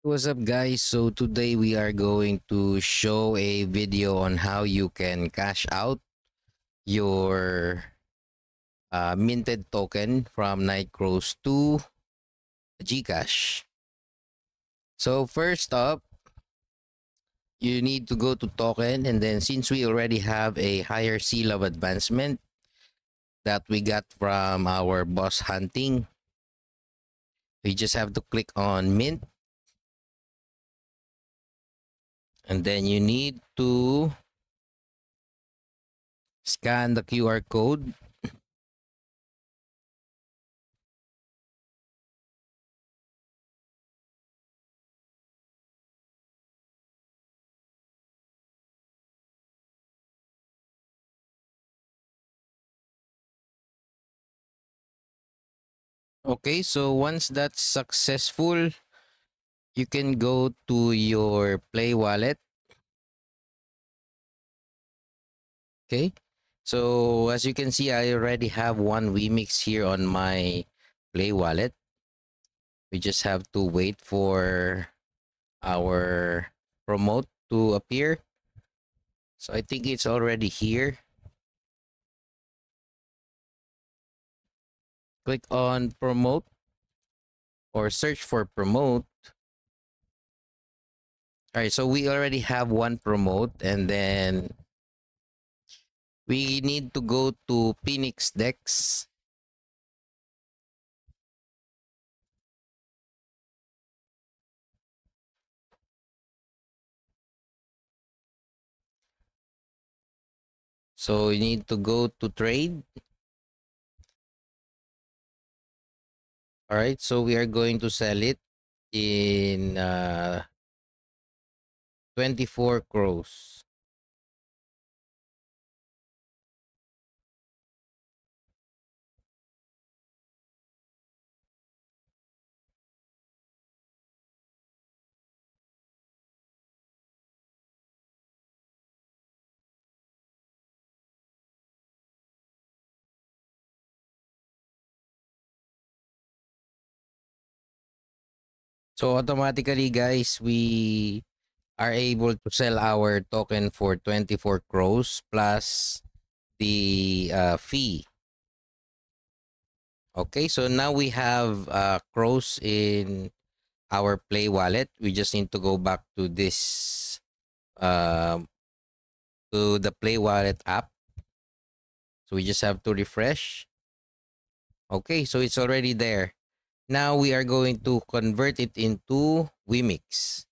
What's up guys, so today we are going to show a video on how you can cash out your minted token from Night Crows to Gcash. So first up, you need to go to token, and then since we already have a higher seal of advancement that we got from our boss hunting, we just have to click on mint. And then you need to scan the QR code. Okay, so once that's successful, you can go to your Play Wallet. Okay, so as you can see, I already have one WeMix here on my Play Wallet. We just have to wait for our promote to appear. So I think it's already here. Click on promote or search for promote. All right, so we already have one promote, and then we need to go to Phoenix Dex. So you need to go to trade. All right, so we are going to sell it in 24 crows. So automatically guys, we are able to sell our token for 24 crows plus the fee. Okay, so now we have crows in our Play Wallet. We just need to go back to this to the Play Wallet app. So we just have to refresh. Okay, so it's already there. Now we are going to convert it into WeMix.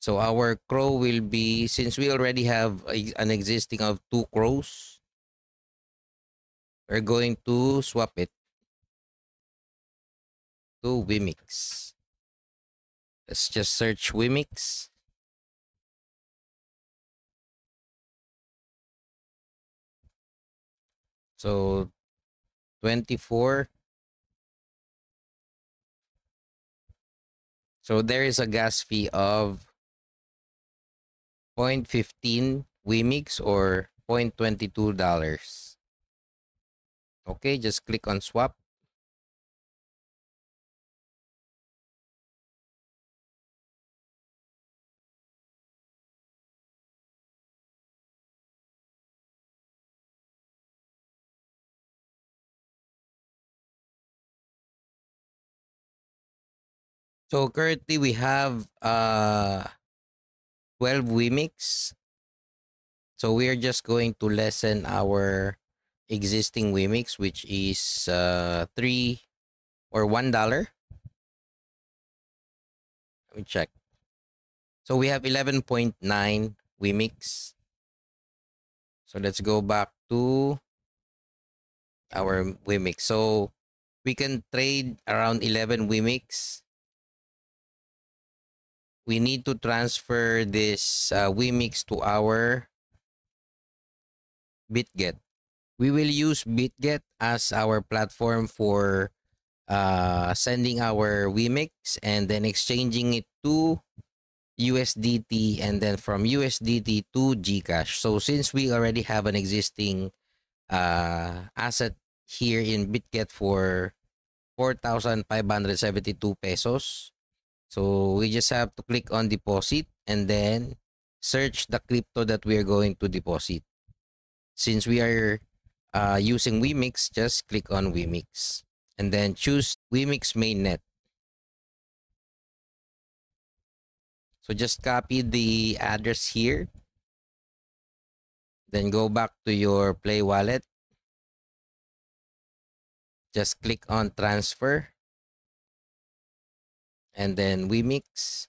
So our crow will be, since we already have an existing of 2 crows, we're going to swap it to WeMix. Let's just search WeMix. So 24. So there is a gas fee of 0.15 WeMix or $0.22. Okay, just click on swap. So currently we have 12 WeMix, so we are just going to lessen our existing WeMix, which is $1. Let me check. So we have 11.9 WeMix. So let's go back to our WeMix. So we can trade around 11 WeMix. We need to transfer this WeMix to our BitGet. We will use BitGet as our platform for sending our WeMix and then exchanging it to USDT, and then from USDT to Gcash. So since we already have an existing asset here in BitGet for 4,572 pesos, So we just have to click on deposit and then search the crypto that we are going to deposit. Since we are using WeMix, just click on WeMix and then choose WeMix mainnet. So just copy the address here. Then go back to your Play Wallet. Just click on transfer. And then WeMix.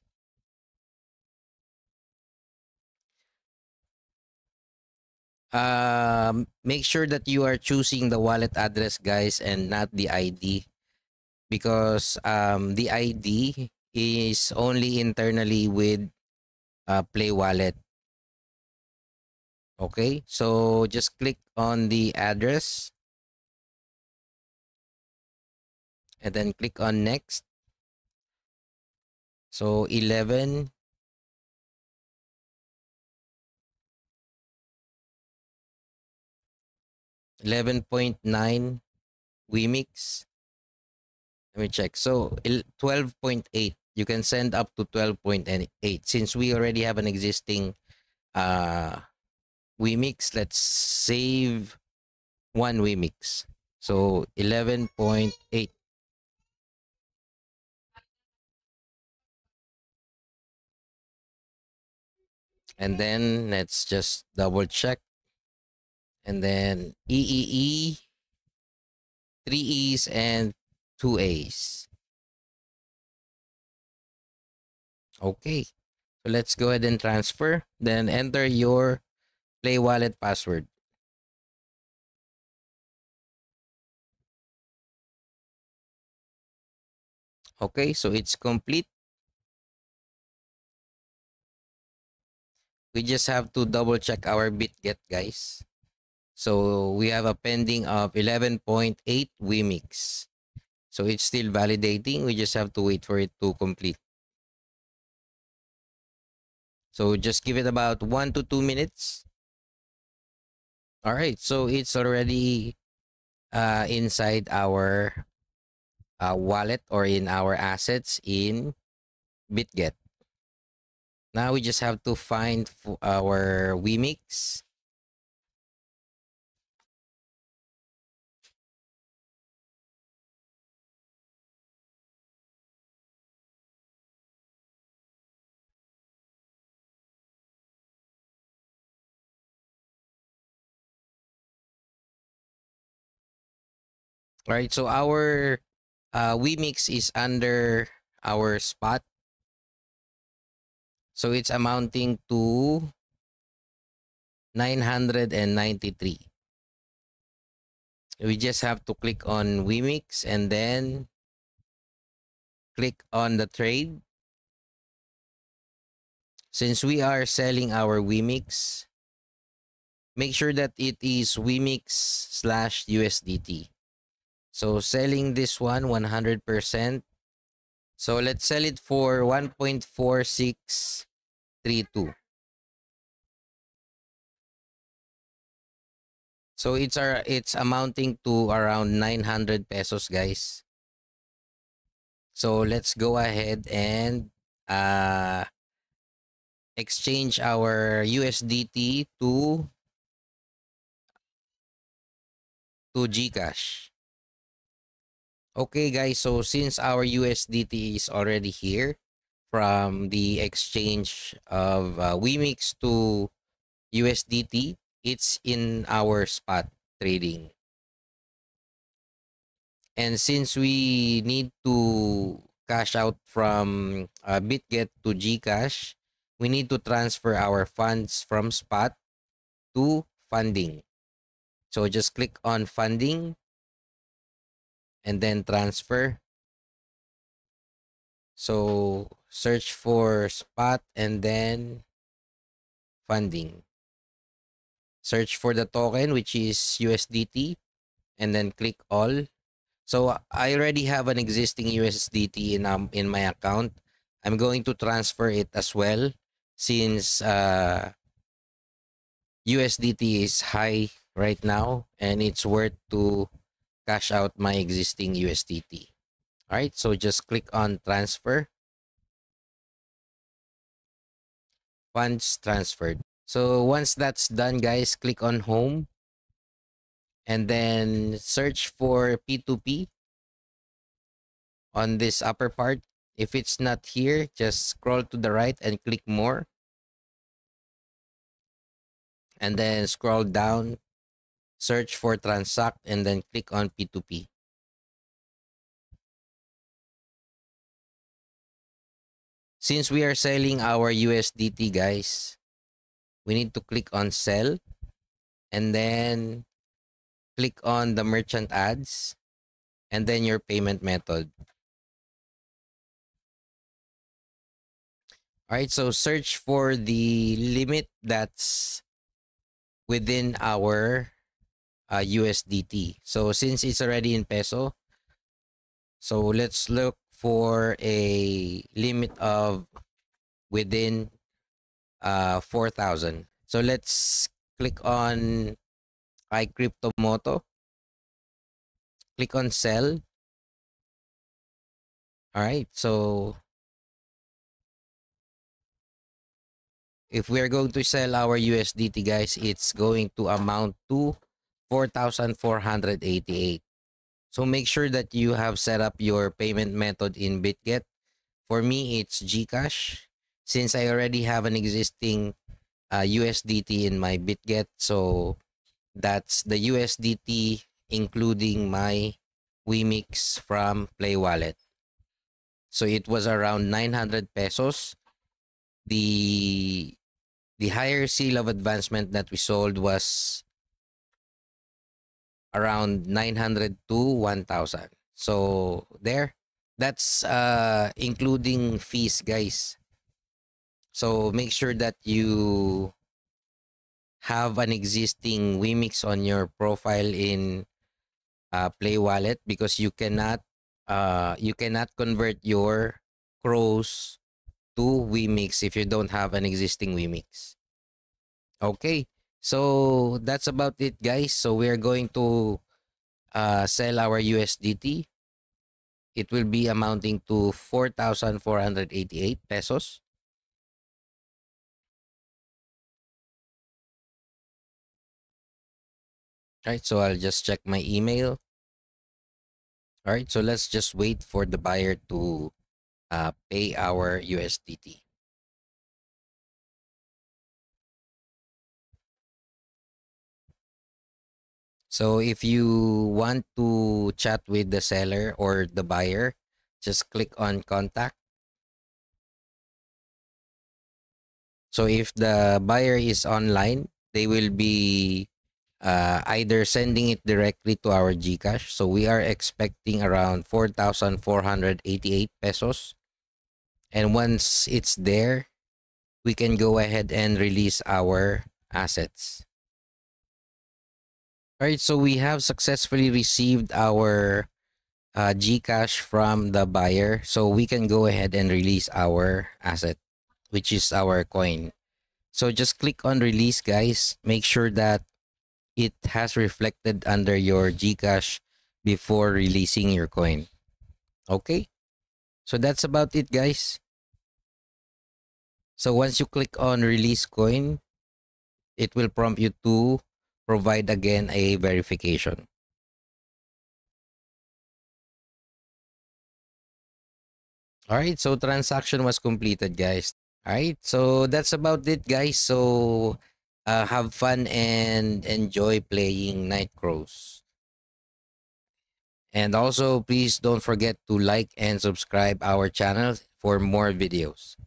Make sure that you are choosing the wallet address, guys, and not the ID. Because the ID is only internally with Play Wallet. Okay, so just click on the address. And then click on next. So 11. $11.9 WeMix. Let me check. So 12.8. You can send up to 12.8. Since we already have an existing WeMix, let's save one WeMix. So 11.8. And then let's just double check. And then EEE, 3 E's and 2 A's. Okay, so let's go ahead and transfer. Then enter your Play Wallet password. Okay, so it's complete. We just have to double check our BitGet, guys. So we have a pending of 11.8 WeMix. So it's still validating. We just have to wait for it to complete. So just give it about 1 to 2 minutes. All right. So it's already inside our wallet or in our assets in BitGet. Now we just have to find our WeMix. All right, so our WeMix is under our spot. So it's amounting to 993. We just have to click on WeMix and then click on the trade. Since we are selling our WeMix, make sure that it is WeMix/USDT. So selling this one 100%. So let's sell it for 1.4632. So it's amounting to around 900 pesos, guys. So let's go ahead and exchange our USDT to Gcash. Okay, guys, so since our USDT is already here from the exchange of WeMix to USDT, it's in our spot trading. And since we need to cash out from BitGet to Gcash, we need to transfer our funds from spot to funding. So just click on funding. And then transfer. So search for spot and then funding. Search for the token, which is USDT, and then click all. So I already have an existing USDT in my account. I'm going to transfer it as well since USDT is high right now and it's worth to cash out my existing USDT. All right, so just click on transfer funds transferred. So once that's done, guys, click on home and then search for P2P on this upper part. If it's not here, just scroll to the right and click more, and then scroll down, search for transact, and then click on P2P. Since we are selling our USDT, guys, we need to click on sell and then click on the merchant ads and then your payment method. All right, so search for the limit that's within our USDT. So since it's already in peso, so let's look for a limit of within 4,000. So let's click on iCryptoMoto, click on sell. All right, so if we are going to sell our USDT, guys, it's going to amount to 4,488. So make sure that you have set up your payment method in BitGet. For me, it's Gcash, since I already have an existing USDT in my BitGet. So that's the USDT including my WeMix from Play Wallet. So it was around 900 pesos. The higher seal of advancement that we sold was around 900 to 1,000. So there, that's including fees, guys. So make sure that you have an existing WeMix on your profile in Play Wallet, because you cannot convert your crows to WeMix if you don't have an existing WeMix. Okay, so that's about it, guys. So we are going to sell our USDT. It will be amounting to 4,488 pesos. All right, so I'll just check my email. All right, so let's just wait for the buyer to pay our USDT. So if you want to chat with the seller or the buyer, just click on contact. So if the buyer is online, they will be either sending it directly to our Gcash. So we are expecting around 4,488 pesos. And once it's there, we can go ahead and release our assets. All right, so we have successfully received our Gcash from the buyer. So we can go ahead and release our asset, which is our coin. So just click on release, guys. Make sure that it has reflected under your Gcash before releasing your coin. Okay, so that's about it, guys. So once you click on release coin, it will prompt you to provide again a verification. All right, so transaction was completed, guys. All right, so that's about it, guys. So have fun and enjoy playing Night Crows. And also, please don't forget to like and subscribe our channel for more videos.